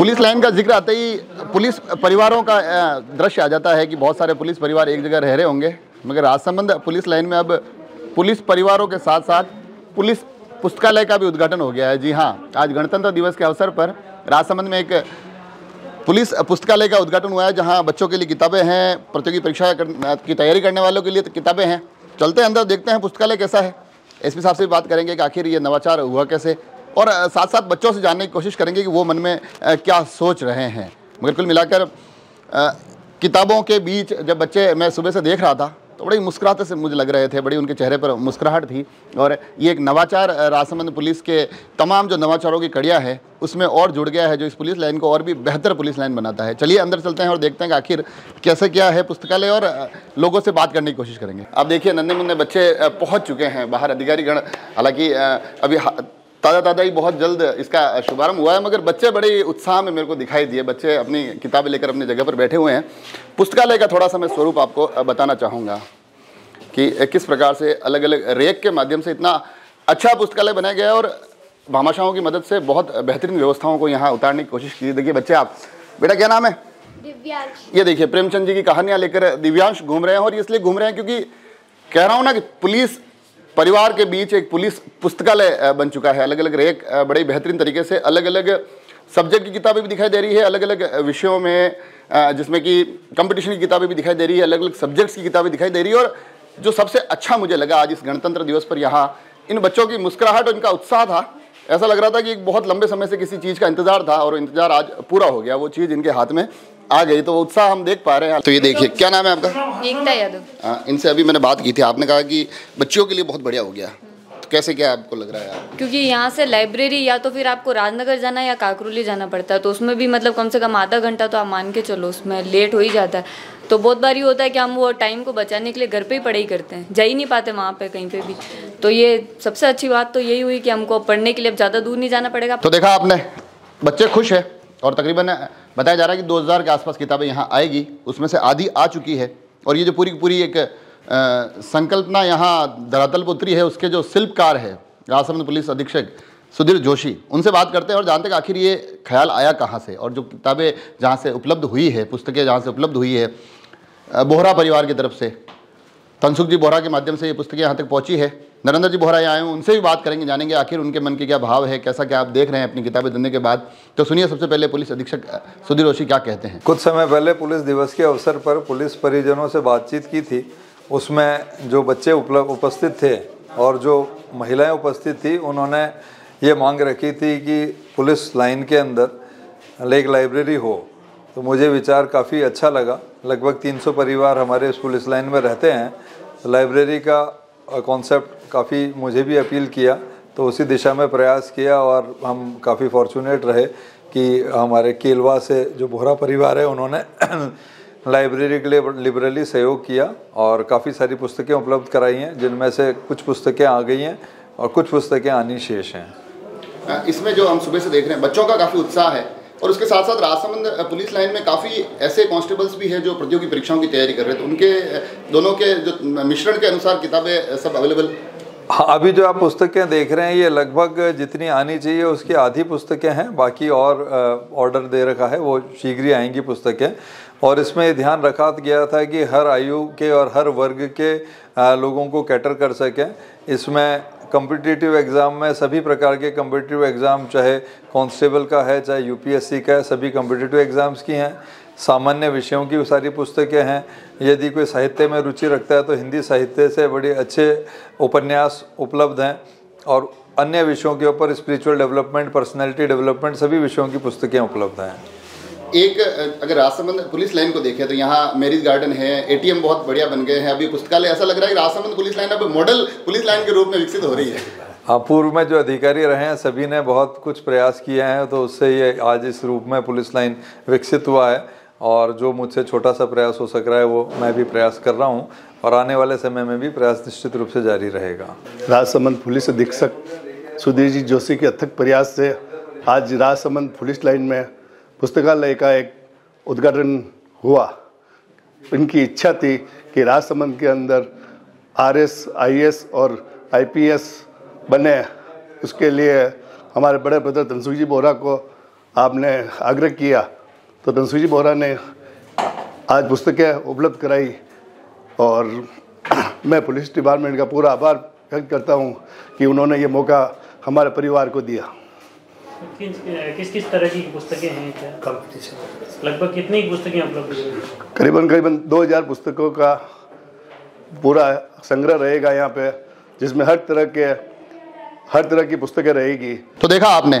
Police line का जिक्र आते ही पुलिस परिवारों का दृश्य आ जाता है कि बहुत सारे पुलिस परिवार एक जगह रह रहे होंगे, मगर राजसमंद पुलिस लाइन में अब पुलिस परिवारों के साथ साथ पुलिस पुस्तकालय का भी उद्घाटन हो गया है। जी हाँ, आज गणतंत्र दिवस के अवसर पर राजसमंद में एक पुलिस पुस्तकालय का उद्घाटन हुआ है, जहाँ बच्चों के लिए किताबें हैं, प्रतियोगी परीक्षा की तैयारी करने वालों के लिए किताबें हैं। चलते हैं अंदर, देखते हैं पुस्तकालय कैसा है। एसपी साहब से बात करेंगे कि आखिर ये नवाचार हुआ कैसे, और साथ साथ बच्चों से जानने की कोशिश करेंगे कि वो मन में क्या सोच रहे हैं। मगर कुल मिलाकर किताबों के बीच जब बच्चे मैं सुबह से देख रहा था तो बड़ी मुस्कुराते से मुझे लग रहे थे, बड़ी उनके चेहरे पर मुस्कुराहट थी। और ये एक नवाचार राजसमंद पुलिस के तमाम जो नवाचारों की कड़ियाँ हैं उसमें और जुड़ गया है, जो इस पुलिस लाइन को और भी बेहतर पुलिस लाइन बनाता है। चलिए अंदर चलते हैं और देखते हैं कि आखिर कैसे क्या है पुस्तकालय, और लोगों से बात करने की कोशिश करेंगे। आप देखिए नन्हे मुन्ने बच्चे पहुँच चुके हैं बाहर, अधिकारीगण, हालाँकि अभी ताज़ा ही बहुत जल्द इसका शुभारंभ हुआ है, मगर बच्चे बड़े उत्साह में मेरे को दिखाई दिए। बच्चे अपनी किताबें लेकर अपनी जगह पर बैठे हुए हैं। पुस्तकालय का थोड़ा सा मैं स्वरूप आपको बताना चाहूँगा कि किस प्रकार से अलग अलग रैक के माध्यम से इतना अच्छा पुस्तकालय बनाया गया है, और भामाशाहों की मदद से बहुत बेहतरीन व्यवस्थाओं को यहाँ उतारने की कोशिश की। देखिए बच्चे, आप बेटा क्या नाम है? दिव्यांश। ये देखिए प्रेमचंद जी की कहानियाँ लेकर दिव्यांश घूम रहे हैं, और इसलिए घूम रहे हैं क्योंकि कह रहा हूँ ना कि पुलिस परिवार के बीच एक पुलिस पुस्तकालय बन चुका है। अलग अलग रैक बड़े बेहतरीन तरीके से अलग अलग सब्जेक्ट की किताबें भी दिखाई दे रही है, अलग अलग विषयों में, जिसमें कि कंपटीशन की किताबें भी दिखाई दे रही है, अलग अलग सब्जेक्ट्स की किताबें दिखाई दे रही है। और जो सबसे अच्छा मुझे लगा आज इस गणतंत्र दिवस पर, यहाँ इन बच्चों की मुस्कुराहट, उनका उत्साह था। ऐसा लग रहा था कि एक बहुत लंबे समय से किसी चीज़ का इंतजार था और इंतजार आज पूरा हो गया, वो चीज़ इनके हाथ में आ गई, तो उत्साह हम देख पा रहे हैं। तो ये देखिए, क्या नाम है आपका? एकता यादव। इनसे अभी मैंने बात की थी, आपने कहा कि बच्चों के लिए बहुत बढ़िया हो गया, तो कैसे क्या आपको लग रहा है? क्योंकि यहाँ से लाइब्रेरी या तो फिर आपको राजनगर जाना या काकरोली जाना पड़ता है, तो उसमें भी मतलब कम से कम आधा घंटा तो आप मान के चलो उसमें लेट हो ही जाता है। तो बहुत बार ये होता है कि हम वो टाइम को बचाने के लिए घर पे ही पढ़ाई करते हैं, जा ही नहीं पाते वहाँ पे कहीं पे भी। तो ये सबसे अच्छी बात तो यही हुई कि हमको पढ़ने के लिए अब ज़्यादा दूर नहीं जाना पड़ेगा। तो देखा आपने, बच्चे खुश है, और तकरीबन बताया जा रहा है कि 2000 के आसपास किताबें यहाँ आएगी, उसमें से आधी आ चुकी है। और ये जो पूरी पूरी एक संकल्पना यहाँ धरातल पर उतरी है, उसके जो शिल्पकार है राजसमंद पुलिस अधीक्षक सुधीर जोशी, उनसे बात करते हैं और जानते हैं कि आखिर ये ख्याल आया कहाँ से, और जो किताबें जहाँ से उपलब्ध हुई है, पुस्तकें जहाँ से उपलब्ध हुई है। बोहरा परिवार की तरफ से तनसुख जी बोहरा के माध्यम से ये पुस्तकें यहाँ तक पहुँची है। नरेंद्र जी बोहराइए आए हैं, उनसे भी बात करेंगे, जानेंगे आखिर उनके मन के क्या भाव है, कैसा क्या आप देख रहे हैं अपनी किताबें देने के बाद। तो सुनिए सबसे पहले पुलिस अधीक्षक सुधीर जोशी क्या कहते हैं। कुछ समय पहले पुलिस दिवस के अवसर पर पुलिस परिजनों से बातचीत की थी, उसमें जो बच्चे उपस्थित थे और जो महिलाएँ उपस्थित थी, उन्होंने ये मांग रखी थी कि पुलिस लाइन के अंदर एक लाइब्रेरी हो। तो मुझे विचार काफ़ी अच्छा लगा। लगभग 300 परिवार हमारे इस पुलिस लाइन में रहते हैं, तो लाइब्रेरी का कॉन्सेप्ट काफ़ी मुझे भी अपील किया, तो उसी दिशा में प्रयास किया। और हम काफ़ी फॉर्चुनेट रहे कि हमारे केलवा से जो बोहरा परिवार है, उन्होंने लाइब्रेरी के लिए लिबरली सहयोग किया और काफ़ी सारी पुस्तकें उपलब्ध कराई हैं, जिनमें से कुछ पुस्तकें आ गई हैं और कुछ पुस्तकें आनी शेष हैं। इसमें जो हम सुबह से देख रहे हैं, बच्चों का काफ़ी उत्साह है, और उसके साथ साथ राजसमंद पुलिस लाइन में काफ़ी ऐसे कांस्टेबल्स भी हैं जो प्रतियोगी परीक्षाओं की तैयारी कर रहे थे, उनके दोनों के जो मिश्रण के अनुसार किताबें सब अवेलेबल। हाँ, अभी जो आप पुस्तकें देख रहे हैं, ये लगभग जितनी आनी चाहिए उसकी आधी पुस्तकें हैं, बाकी और ऑर्डर दे रखा है, वो शीघ्र ही आएंगी पुस्तकें। और इसमें ध्यान रखा गया था कि हर आयु के और हर वर्ग के लोगों को कैटर कर सकें। इसमें कॉम्पिटिटिव एग्ज़ाम में सभी प्रकार के कॉम्पिटिटिव एग्ज़ाम, चाहे कांस्टेबल का है, चाहे यूपीएससी का है, सभी कॉम्पिटिटिव एग्ज़ाम्स की हैं। सामान्य विषयों की सारी पुस्तकें हैं। यदि कोई साहित्य में रुचि रखता है तो हिंदी साहित्य से बड़े अच्छे उपन्यास उपलब्ध हैं, और अन्य विषयों के ऊपर स्पिरिचुअल डेवलपमेंट, पर्सनैलिटी डेवलपमेंट, सभी विषयों की पुस्तकें उपलब्ध हैं। एक अगर राजसमंद पुलिस लाइन को देखें तो यहाँ मैरिज गार्डन है, एटीएम बहुत बढ़िया बन गए हैं, अभी पुस्तकालय। ऐसा लग रहा है कि राजसमंद पुलिस लाइन अब मॉडल पुलिस लाइन के रूप में विकसित हो रही है। हाँ, पूर्व में जो अधिकारी रहे हैं सभी ने बहुत कुछ प्रयास किए हैं, तो उससे ये आज इस रूप में पुलिस लाइन विकसित हुआ है। और जो मुझसे छोटा सा प्रयास हो सक रहा है वो मैं भी प्रयास कर रहा हूँ, और आने वाले समय में भी प्रयास निश्चित रूप से जारी रहेगा। राजसमंद पुलिस अधीक्षक सुधीर जी जोशी के अथक प्रयास से आज राजसमंद पुलिस लाइन में पुस्तकालय का एक उद्घाटन हुआ। इनकी इच्छा थी कि राजसमंद के अंदर आरएस, आईएएस और आईपीएस बने, उसके लिए हमारे बड़े ब्रदर तनसुख जी बोहरा को आपने आग्रह किया तो तनसुख जी बोहरा ने आज पुस्तकें उपलब्ध कराई और मैं पुलिस डिपार्टमेंट का पूरा आभार व्यक्त करता हूं कि उन्होंने ये मौका हमारे परिवार को दिया। किस किस तरह की पुस्तकें हैं क्या? कंपटीशन लगभग कितनी पुस्तकें उपलब्ध हैं? करीबन 2000 पुस्तकों का पूरा संग्रह रहेगा यहाँ पे, जिसमें हर तरह की पुस्तकें रहेगी। तो देखा आपने,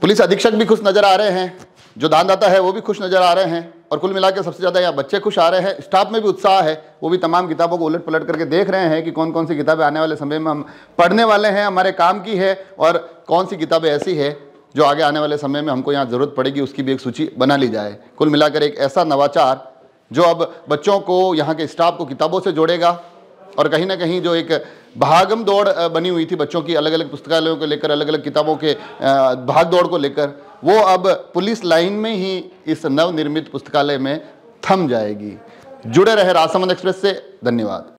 पुलिस अधीक्षक भी खुश नज़र आ रहे हैं, जो दानदाता है वो भी खुश नज़र आ रहे हैं और कुल मिलाकर सबसे ज़्यादा यहाँ बच्चे खुश आ रहे हैं। स्टाफ में भी उत्साह है, वो भी तमाम किताबों को उलट पलट करके देख रहे हैं कि कौन कौन सी किताबें आने वाले समय में हम पढ़ने वाले हैं, हमारे काम की है और कौन सी किताबें ऐसी है जो आगे आने वाले समय में हमको यहाँ ज़रूरत पड़ेगी, उसकी भी एक सूची बना ली जाए। कुल मिलाकर एक ऐसा नवाचार जो अब बच्चों को, यहाँ के स्टाफ को किताबों से जोड़ेगा और कहीं ना कहीं जो एक भागम दौड़ बनी हुई थी बच्चों की अलग अलग पुस्तकालयों को लेकर, अलग अलग किताबों के भाग दौड़ को लेकर, वो अब पुलिस लाइन में ही इस नवनिर्मित पुस्तकालय में थम जाएगी। जुड़े रहे राजसमंद एक्सप्रेस से। धन्यवाद।